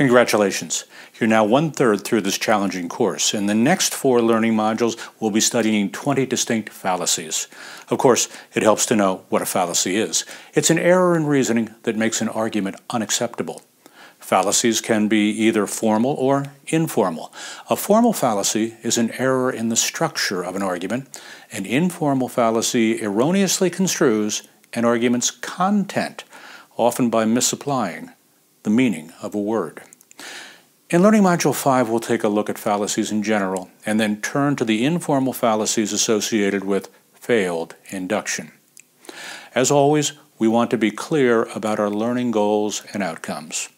Congratulations, you're now 1/3 through this challenging course. In the next 4 learning modules, we'll be studying 20 distinct fallacies. Of course, it helps to know what a fallacy is. It's an error in reasoning that makes an argument unacceptable. Fallacies can be either formal or informal. A formal fallacy is an error in the structure of an argument. An informal fallacy erroneously construes an argument's content, often by misapplying the meaning of a word. In Learning Module 5, we'll take a look at fallacies in general and then turn to the informal fallacies associated with failed induction. As always, we want to be clear about our learning goals and outcomes.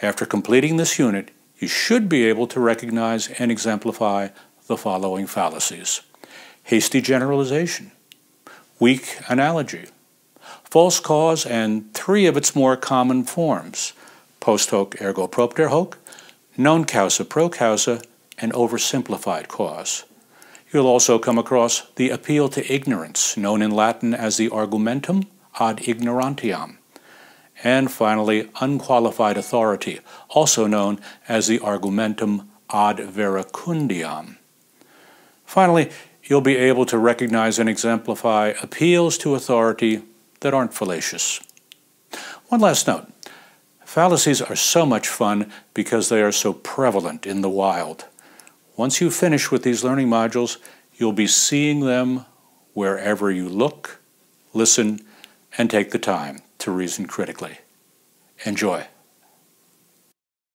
After completing this unit, you should be able to recognize and exemplify the following fallacies: hasty generalization, weak analogy, false cause and 3 of its more common forms, post hoc ergo propter hoc, non causa pro causa, and oversimplified cause. You'll also come across the appeal to ignorance, known in Latin as the argumentum ad ignorantiam, and finally unqualified authority, also known as the argumentum ad verecundiam. Finally, you'll be able to recognize and exemplify appeals to authority that aren't fallacious. One last note. Fallacies are so much fun because they are so prevalent in the wild. Once you finish with these learning modules, you'll be seeing them wherever you look, listen, and take the time to reason critically. Enjoy.